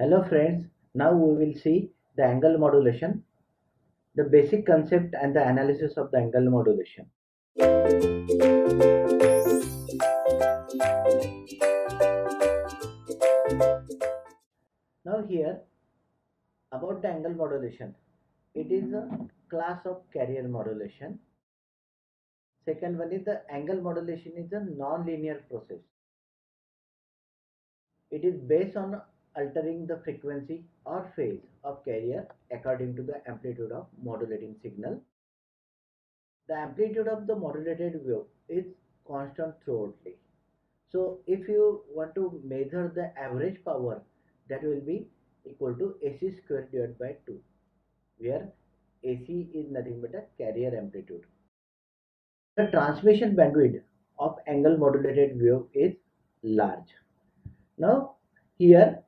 Hello friends, now we will see the angle modulation, the basic concept and the analysis of the angle modulation. Now here about the angle modulation, it is a class of carrier modulation. Second one is the angle modulation is a non-linear process. It is based on altering the frequency or phase of carrier according to the amplitude of modulating signal. The amplitude of the modulated wave is constant throughoutly. So if you want to measure the average power, that will be equal to AC square divided by 2, where AC is nothing but a carrier amplitude. The transmission bandwidth of angle modulated wave is large. Now here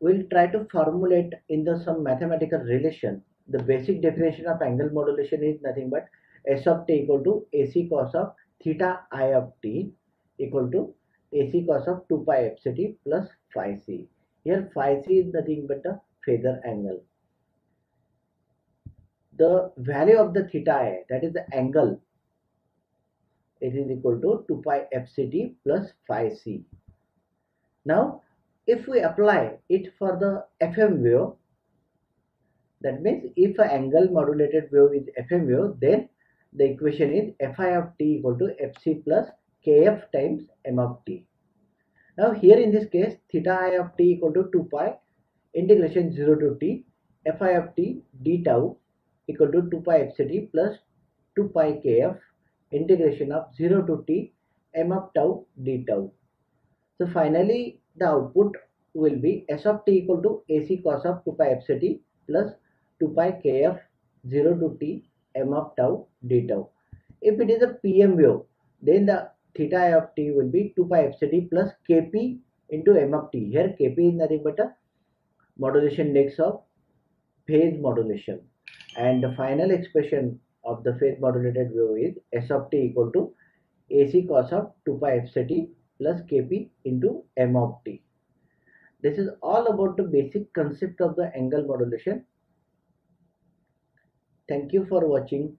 we'll try to formulate in some mathematical relation. The basic definition of angle modulation is nothing but S of t equal to AC cos of theta I of t equal to AC cos of 2 pi epsilon t plus phi c. Here phi c is nothing but a phasor angle. The value of the theta I, that is the angle, it is equal to 2 pi epsilon t plus phi c. Now if we apply it for the FM wave, that means if an angle modulated wave is FM wave, then the equation is Fi of t equal to Fc plus Kf times M of t. Now here in this case theta I of t equal to 2 pi integration 0 to t Fi of t d tau equal to 2 pi Fc t plus 2 pi Kf integration of 0 to t M of tau d tau. So finally the output will be S of t equal to AC cos of 2 pi epsilon t plus 2 pi Kf 0 to t M of tau d tau. If it is a PM wave, then the theta I of t will be 2 pi epsilon t plus Kp into M of t. Here Kp is nothing but a modulation index of phase modulation, and the final expression of the phase modulated wave is S of t equal to AC cos of 2 pi epsilon t plus Kp into M of t. This is all about the basic concept of the angle modulation. Thank you for watching.